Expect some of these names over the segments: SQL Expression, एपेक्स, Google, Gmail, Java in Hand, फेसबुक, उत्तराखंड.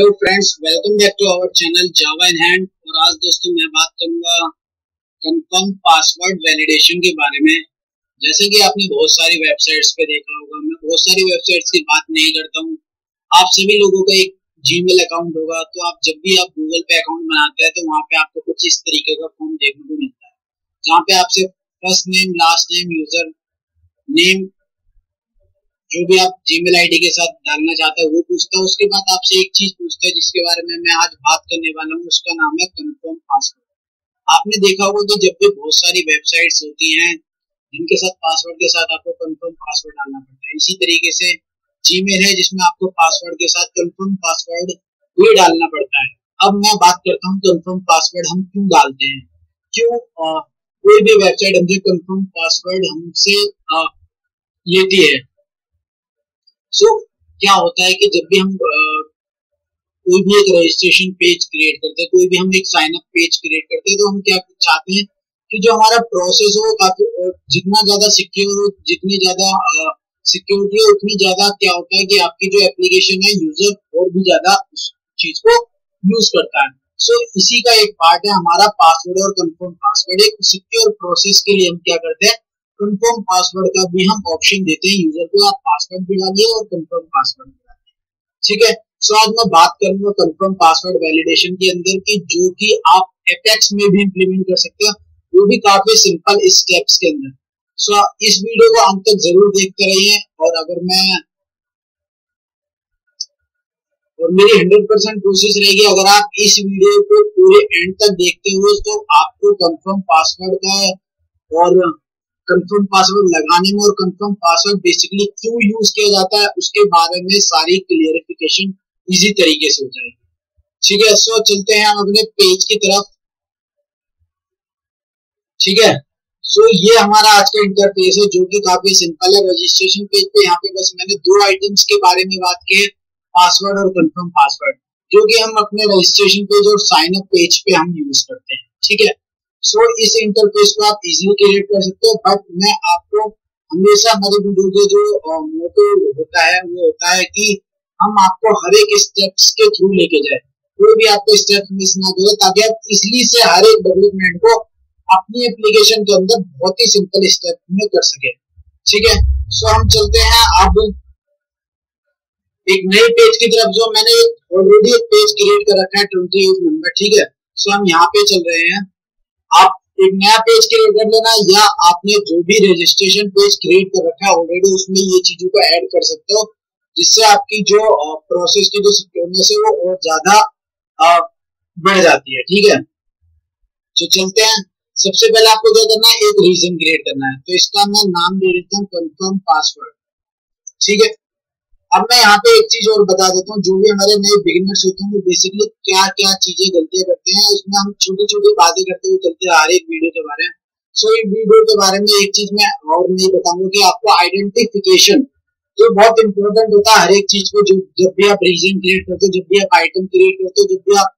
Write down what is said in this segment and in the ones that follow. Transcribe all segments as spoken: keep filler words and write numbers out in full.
Hello friends, welcome back to our channel Java in hand. और आज दोस्तों मैं बात करूंगा कंफर्म पासवर्ड वैलिडेशन के बारे में। जैसे कि आपने बहुत सारी वेबसाइट्स पे देखा होगा, मैं बहुत सारी वेबसाइट्स की बात नहीं करता हूँ। आप सभी लोगों का एक जीमेल अकाउंट होगा, तो आप जब भी आप गूगल पे अकाउंट बनाते हैं तो वहाँ पे आपको कुछ इस तरीके का फॉर्म देखने को मिलता है, जहाँ पे आपसे first name, last name, user name जो भी आप जीमेल आईडी के साथ डालना चाहते हैं वो पूछता है। उसके बाद आपसे एक चीज पूछता है जिसके बारे में मैं आज बात करने वाला हूँ, उसका नाम है कंफर्म पासवर्ड। आपने देखा होगा कि जब भी बहुत सारी वेबसाइट्स होती हैं जिनके साथ पासवर्ड के साथ आपको कंफर्म पासवर्ड डालना पड़ता है, इसी तरीके से जीमेल है जिसमें आपको पासवर्ड के साथ कंफर्म पासवर्ड भी डालना पड़ता है। अब मैं बात करता हूँ कंफर्म पासवर्ड हम क्यों डालते हैं, क्यों कोई भी वेबसाइट हमसे कंफर्म पासवर्ड हमसे लेती है। सो so, क्या होता है कि जब भी हम आ, कोई भी एक रजिस्ट्रेशन पेज क्रिएट करते हैं, कोई भी हम एक साइन अप पेज क्रिएट करते हैं, तो हम क्या चाहते हैं कि जो हमारा प्रोसेस हो काफी जितना ज्यादा सिक्योर हो, जितनी ज्यादा सिक्योरिटी हो उतनी ज्यादा क्या होता है कि आपकी जो एप्लीकेशन है यूजर और भी ज्यादा उस चीज को यूज करता है। सो so, इसी का एक पार्ट है हमारा पासवर्ड और कंफर्म पासवर्ड। एक सिक्योर प्रोसेस के लिए हम क्या करते हैं, कंफर्म पासवर्ड का भी हम ऑप्शन देते हैं यूजर को। आप पासवर्ड भी डालिए और कंफर्म पासवर्ड भी डालिए, ठीक है। सो आज मैं बात करूंगा कंफर्म पासवर्ड वैलिडेशन के अंदर की, जो कि आप एपेक्स में भी इंप्लीमेंट कर सकते हैं, वो भी काफी सिंपल स्टेप्स के अंदर। सो इस वीडियो को अंत तक जरूर देखते रहिए। और अगर मैं और मेरी हंड्रेड परसेंट कोशिश रहेगी अगर आप इस वीडियो को पूरे एंड तक देखते हो तो आपको कंफर्म पासवर्ड का और कंफर्म पासवर्ड लगाने में और कंफर्म पासवर्ड बेसिकली क्यों यूज किया जाता है उसके बारे में सारी क्लियरिफिकेशन इजी तरीके से हो जाएगी, ठीक है। सो चलते हैं हम अपने पेज की तरफ, ठीक है। सो ये हमारा आज का इंटरफेस है जो कि काफी सिंपल है। रजिस्ट्रेशन पेज पे यहाँ पे बस मैंने दो आइटम्स के बारे में बात की, पासवर्ड और कंफर्म पासवर्ड, जो कि हम अपने रजिस्ट्रेशन पेज और साइन अप पेज पे हम यूज करते हैं, ठीक है। सो so, इस इंटरफेस को आप इजीली क्रिएट कर सकते हो। बट मैं आपको हमेशा हमारे वीडियो के जो मोटो होता है वो होता है कि हम आपको हर एक स्टेप्स के थ्रू लेके जाए, कोई भी आपको स्टेप मिस ना करे, ताकि आप इसलिए से हर एक डेवलपमेंट को अपनी एप्लीकेशन के अंदर बहुत ही सिंपल स्टेप में कर सके, ठीक है। सो so, हम चलते हैं अब एक नए पेज की तरफ जो मैंने ऑलरेडी एक पेज क्रिएट कर रखा है ट्वेंटी एट नंबर, ठीक है। सो so, हम यहाँ पे चल रहे हैं। आप एक नया पेज क्रिएट कर लेना या आपने जो भी रजिस्ट्रेशन पेज क्रिएट कर रखा है ऑलरेडी उसमें ये चीजों को ऐड कर सकते हो, जिससे आपकी जो प्रोसेस की जो सिक्योरनेस है वो और ज्यादा बढ़ जाती है, ठीक है। तो चलते हैं। सबसे पहले आपको क्या करना है, एक रीजन क्रिएट करना है, तो इसका मैं नाम दे देता हूँ कंफर्म पासवर्ड, ठीक है। अब मैं यहाँ पे एक चीज और बता देता हूँ, जो भी हमारे नए बिगिनर्स होते हैं वो बेसिकली क्या क्या चीजें गलतियां करते हैं उसमें हम छोटी छोटी बातें करते हुए चलते हैं हर एक वीडियो के बारे में। सो इस वीडियो के बारे में एक चीज मैं और नहीं बताऊंगा कि आपको आइडेंटिफिकेशन जो बहुत इंपॉर्टेंट होता है हर एक चीज को, जब भी आप रीजन क्रिएट करते हो, जब भी आप आइटम क्रिएट करते हो, जब भी आप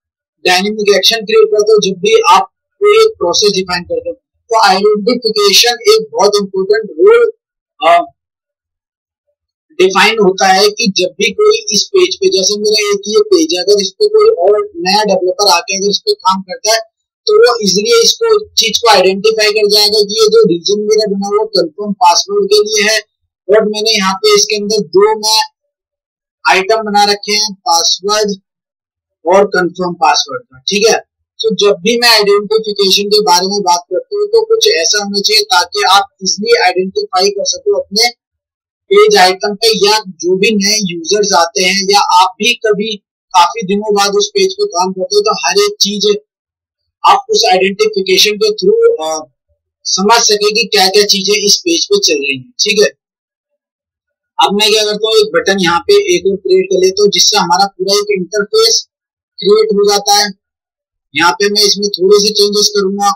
डायनेमिक एक्शन क्रिएट करते हो, जब भी आप कोई एक प्रोसेस डिफाइन करते हो, तो आइडेंटिफिकेशन एक बहुत इम्पोर्टेंट रोल डिफाइन होता है कि जब भी कोई इस पेज पे, जैसे मेरा एक ये पेज है, अगर इस पे कोई और नया डेवलपर आके अगर इस पे काम करता है तो वो इजिली इसको चीज को आइडेंटिफाई कर जाएगा कि ये जो रीजन मेरा बना वो कंफर्म पासवर्ड के लिए है। और मैंने यहाँ पे इसके अंदर दो मैं आइटम बना रखे हैं, पासवर्ड और कंफर्म पासवर्ड का, ठीक है। तो जब भी मैं आइडेंटिफिकेशन के बारे में बात करता हूँ तो कुछ ऐसा होना चाहिए ताकि आप इजिली आइडेंटिफाई कर सको अपने पेज आइटम पे, या जो भी नए यूजर्स आते हैं या आप भी कभी काफी दिनों बाद उस पेज पे काम करते हो, तो हर एक चीज आप उस आइडेंटिफिकेशन के थ्रू समझ सके कि क्या क्या चीजें इस पेज पे चल रही हैं, ठीक है। अब मैं क्या करता हूँ, एक बटन यहाँ पे एक और क्रिएट कर लेता हूँ, जिससे हमारा पूरा एक इंटरफेस क्रिएट हो जाता है। यहाँ पे मैं इसमें थोड़े से चेंजेस करूंगा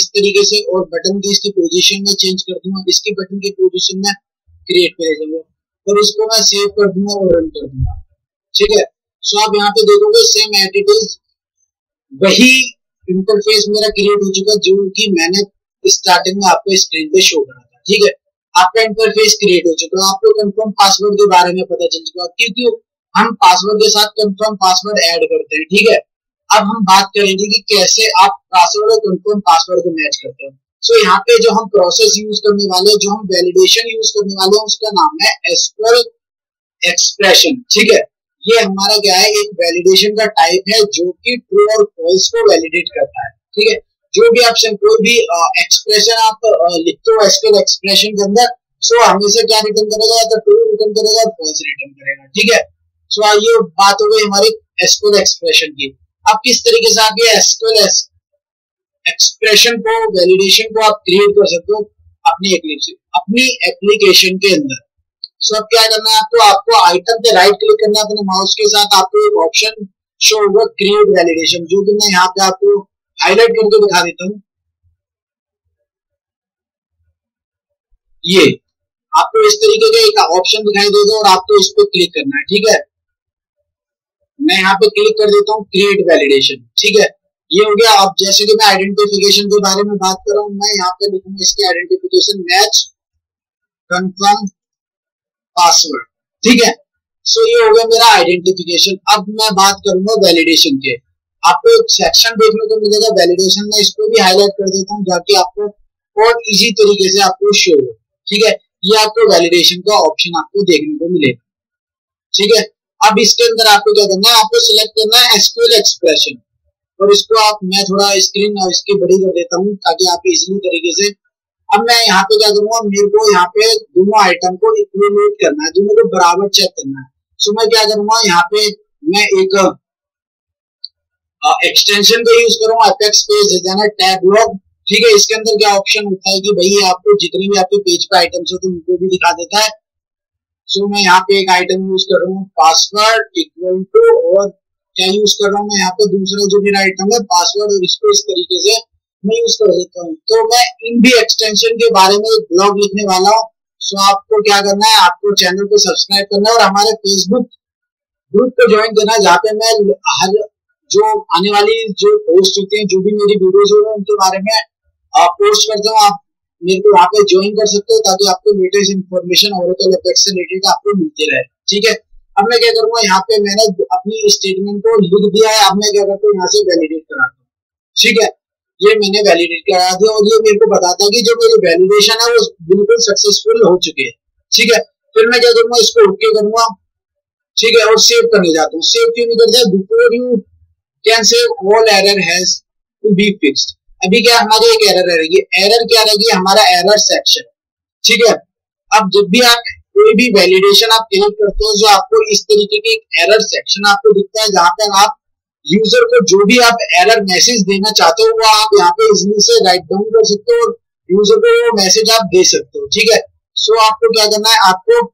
इस तरीके से, और बटन की इसकी पोजिशन में चेंज कर दूंगा, इसकी बटन की पोजिशन में क्रिएट कर दूंगा और उसको मैं सेव कर दूंगा और रन कर दूंगा, ठीक है। सो आप यहाँ पे देखोगे सेम एज इट इज वही इंटरफेस मेरा क्रिएट हो चुका जो कि मैंने स्टार्टिंग में आपको स्क्रीन पे शो करा था, ठीक है। आपका इंटरफेस क्रिएट हो चुका, आपको कंफर्म पासवर्ड के बारे में पता चल चुका, क्योंकि हम पासवर्ड के साथ कंफर्म पासवर्ड ऐड करते हैं। ठीक है, अब हम बात करेंगे कि कैसे आप पासवर्ड और कंफर्म पासवर्ड को मैच करते हैं। सो so, यहाँ पे जो हम प्रोसेस यूज करने वाले, जो हम वैलिडेशन यूज करने वाले हैं, उसका नाम है एसक्यूएल एक्सप्रेशन। ठीक है, ये हमारा क्या है, एक वैलिडेशन का टाइप है जो कि ट्रू और फॉल्स को वैलिडेट करता है। ठीक है, जो भी आप कोई भी एक्सप्रेशन आप लिखते हो एसक्यूएल एक्सप्रेशन के अंदर, सो हमेशा क्या रिटर्न करेगा, या तो ट्रू रिटर्न करेगा या फॉल्स रिटर्न करेगा। ठीक है, सो so, ये बात हो गई हमारी एसक्यूएल एक्सप्रेशन की। अब किस तरीके से आप ये एसक्यूएल एक्सप्रेशन को, वैलिडेशन को आप क्रिएट कर सकते हो अपनी अपनी एप्लीकेशन के अंदर। सो अब क्या करना है आपको, आपको आइटम पे राइट क्लिक करना है अपने माउस के साथ, आपको एक ऑप्शन शो होगा क्रिएट वैलिडेशन, जो कि मैं यहाँ पे आपको हाईलाइट करके दिखा देता हूँ। ये आपको इस तरीके का एक ऑप्शन दिखाई देगा और आपको इस पे क्लिक करना है। ठीक है, मैं यहाँ पे क्लिक कर देता हूँ क्रिएट वैलिडेशन। ठीक है, ये हो गया। अब जैसे कि मैं आइडेंटिफिकेशन के बारे में बात कर रहा हूँ, मैं यहाँ पे लिखूंगा इसके आइडेंटिफिकेशन मैच कंफर्म पासवर्ड। ठीक है, सो ये हो गया मेरा आइडेंटिफिकेशन। अब मैं बात करूंगा वैलिडेशन के। आपको एक सेक्शन देखने को मिलेगा वैलिडेशन, में इसको भी हाईलाइट कर देता हूँ ताकि आपको बहुत ईजी तरीके से आपको शो हो। ठीक है, ये आपको वैलिडेशन का ऑप्शन आपको देखने को मिलेगा। ठीक है, अब इसके अंदर आपको क्या करना है, आपको सिलेक्ट करना है एसक्यूएल एक्सप्रेशन, और इसको आप, मैं थोड़ा स्क्रीन और इसकी बड़ी कर देता हूँ ताकि आप इजीली तरीके से। अब मैं यहाँ पे क्या करूंगा, मेरे को यहाँ पे दोनों आइटम को इक्विवेलेंट करना है, दोनों को बराबर चेक करना है। सो मैं क्या करूंगा, यहाँ पे मैं एक एक्सटेंशन का यूज करूंगा, एपेक्स पेज दे देना टैब लॉग। ठीक है, इसके अंदर क्या ऑप्शन होता है कि भाई आपको जितने भी आपके पेज पे आइटम्स होते हैं उनको भी दिखा देता है। सो मैं यहाँ पे एक आइटम यूज कर रहा हूँ पासवर्ड इक्वल टू, और क्या यूज कर रहा हूँ मैं यहाँ पे दूसरा जो मेरा आइटम है पासवर्ड, और इसको इस तरीके से मैं यूज कर देता हूँ। तो मैं इन भी एक्सटेंशन के बारे में एक ब्लॉग लिखने वाला हूँ। सो आपको क्या करना है, आपको चैनल को सब्सक्राइब करना है और हमारे फेसबुक ग्रुप को ज्वाइन करना है, जहाँ पे मैं हर जो आने वाली जो पोस्ट होती है, जो भी मेरी वीडियोज होगी उनके बारे में पोस्ट करता हूँ। आप मेरे को वहाँ पे ज्वाइन कर सकते हो ताकि आपको लेटेस्ट इन्फॉर्मेशन और एपेक्स से रिलेटेड आपको मिलती रहे। ठीक है, अब मैं क्या करूंगा, यहाँ पे मैंने अपनी स्टेटमेंट को लिख दिया है। अब मैं क्या करता हूँ, यहाँ से वैलिडेट कराता हूँ। ठीक है, ये मैंने वैलिडेट करा दिया और ये मेरे को बताता है कि जो मेरी वैलिडेशन है वो बिल्कुल सक्सेसफुल हो चुकी है। ठीक है, फिर मैं क्या करूंगा, इसको ओके करूंगा। ठीक है, और सेव करने जाता हूँ। सेव क्यों नहीं करता, before you can save all error has to be fixed. अभी क्या हमारी एक एरर रहेगी, एरर क्या रहेगी हमारा, एरर सेक्शन। ठीक है, अब जब भी आप कोई भी वैलिडेशन आप क्रिएट करते हो, जो आपको इस तरीके के एक एरर सेक्शन आपको दिखता है, जहां पर आप यूजर को जो भी आप एरर मैसेज देना चाहते हो वो आप यहाँ पे इजीली से राइट डाउन कर सकते हो और यूजर को वो मैसेज आप दे सकते हो। ठीक है, सो आपको क्या करना है, आपको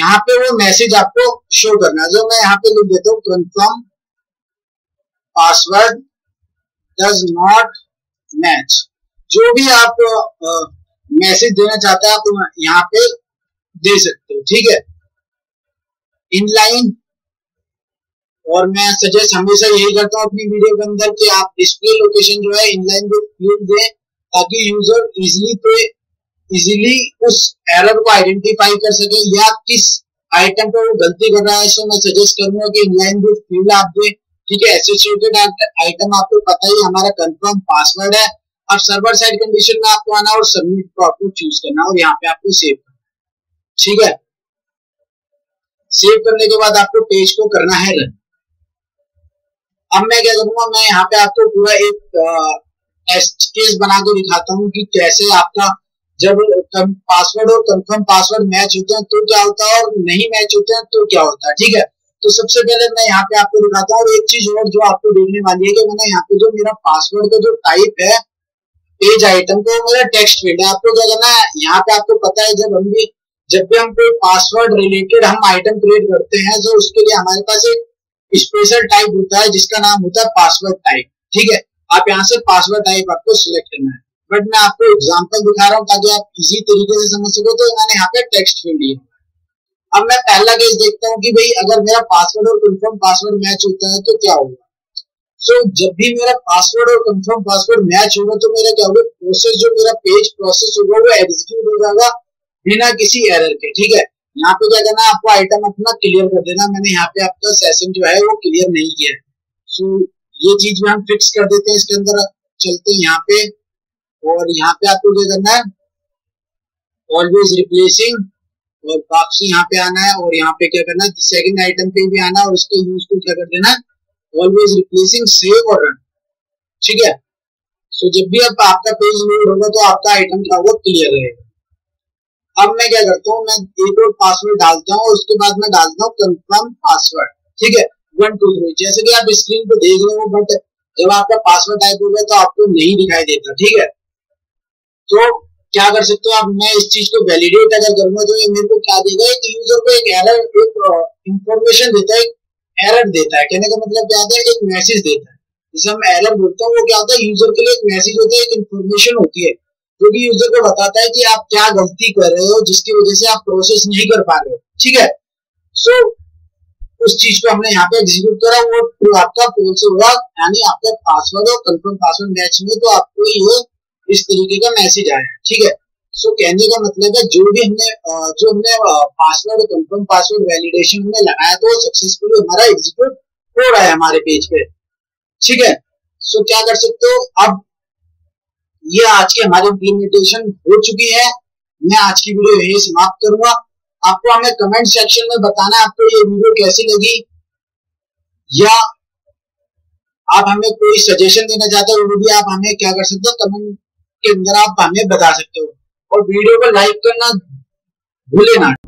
यहाँ पे वो मैसेज आपको शो करना है। जो मैं यहाँ पे लिख देता हूँ confirm password does not match. जो भी आप आ, मैसेज देना चाहता है आप यहाँ पे दे सकते हो। ठीक है, इनलाइन, और मैं सजेस्ट हमेशा यही करता हूँ अपनी वीडियो के अंदर कि आप डिस्प्ले लोकेशन जो है इनलाइन पे फील्ड दें ताकि यूजर इजीली पे इजीली उस एरर को आइडेंटिफाई कर सके या किस आइटम पे वो गलती कर रहा है। सो मैं सजेस्ट करूंगा कि इनलाइन विद फील्ड आप दें। ठीक है, एसोसिएटेड आइटम आपको पता ही हमारा कंफर्म पासवर्ड है। अब सर्वर साइड कंडीशन में आपको आना और सबमिट को आपको चूज करना और यहाँ पे आपको सेव करना। ठीक है, सेव करने के बाद आपको पेज को करना है रन। अब मैं क्या करूंगा, मैं यहाँ पे आपको पूरा एक टेस्ट केस बना के दिखाता हूँ कि कैसे आपका जब पासवर्ड और कंफर्म पासवर्ड मैच होते हैं तो क्या होता है, और नहीं मैच होते हैं तो क्या होता है। ठीक है, तो सबसे पहले मैं यहाँ पे आपको दिखाता हूँ। और एक चीज और जो आपको देखने वाली है कि मैंने यहाँ पे जो मेरा पासवर्ड का जो टाइप है पेज आइटम को, मेरा टेक्स्ट फील्ड है। आपको क्या करना है, यहाँ पे आपको पता है जब हम भी जब भी हम कोई पासवर्ड रिलेटेड हम आइटम क्रिएट करते हैं तो उसके लिए हमारे पास एक स्पेशल टाइप होता है जिसका नाम होता है पासवर्ड टाइप। ठीक है, आप यहाँ से पासवर्ड टाइप आपको सिलेक्ट करना है, बट मैं आपको एग्जाम्पल दिखा रहा हूँ ताकि आप इजी तरीके से समझ सको। तो मैंने यहाँ पे टेक्स्ट फील्ड लिया। अब मैं पहला केस देखता हूँ कि भाई अगर मेरा पासवर्ड और कंफर्म पासवर्ड मैच होता है तो क्या होगा। So, जब भी मेरा पासवर्ड और कंफर्म पासवर्ड मैच होगा तो मेरा क्या होगा, प्रोसेस जो मेरा पेज प्रोसेस होगा वो एग्जीक्यूट हो जाएगा बिना किसी एरर के। ठीक है, यहाँ पे क्या करना है, आपको आइटम अपना क्लियर कर देना। मैंने यहाँ पे आपका सेशन जो है वो क्लियर नहीं किया है, सो ये चीज में हम फिक्स कर देते हैं। इसके अंदर चलते हैं यहाँ पे, और यहाँ पे आपको क्या करना है, ऑलवेज रिप्लेसिंग, और वापसी यहाँ पे आना है, और यहाँ पे क्या करना है, सेकंड आइटम पे भी आना है, और इसके यूज को क्या कर देना है, ऑलवेज रिप्लेसिंग सेव और रन। ठीक है, सो जब भी आप आपका पेज लोड होगा तो आपका आइटम क्या होगा, क्लियर रहेगा। अब मैं क्या करता हूँ, मैं एक और पासवर्ड डालता हूँ, और उसके बाद मैं डालता हूँ कंफर्म पासवर्ड। ठीक है, वन टू थ्री, जैसे कि आप स्क्रीन पे देख रहे हो, बट जब आपका पासवर्ड टाइप हो गया तो आपको नहीं दिखाई देता। ठीक है, तो क्या कर सकते हो आप, मैं इस चीज को वैलिडेट अगर करूंगा तो ये मेरे को क्या देगा, एक यूजर को एक एरर, एक इंफॉर्मेशन देता है, एक एरर देता है। कहने का मतलब क्या होता है, एक मैसेज देता है, जिसे हम एरर बोलते हैं। वो क्या होता है, यूजर के लिए एक मैसेज होता है, एक इंफॉर्मेशन होती है, जो कि यूजर को बताता है कि आप क्या गलती कर रहे हो, जिसकी वजह से आप प्रोसेस नहीं कर पा रहे हो। ठीक है, सो उस चीज को हमने यहाँ पे एग्जीक्यूट करा, वो तो आपका पोल से हुआ, यानी आपका पासवर्ड और कंफर्म पासवर्ड मैच में, तो आपको ये इस तरीके का मैसेज आया। ठीक है, सो कहने का मतलब है जो भी हमने जो हमने पासवर्ड और कंफर्म पासवर्ड वैलिडेशन में लगाया तो सक्सेसफुली हमारा एग्जीक्यूट हो रहा है हमारे पेज पे। ठीक है, सो क्या कर सकते हो, अब ये आज की हमारी इम्प्लीमेंटेशन हो चुकी है। मैं आज की वीडियो यही समाप्त करूंगा। आपको हमें कमेंट सेक्शन में बताना आपको ये वीडियो कैसी लगी, या आप हमें कोई सजेशन देना चाहते हो वीडियो, आप हमें क्या कर सकते हो, कमेंट के अंदर आप हमें बता सकते हो, और वीडियो को लाइक करना भूले ना।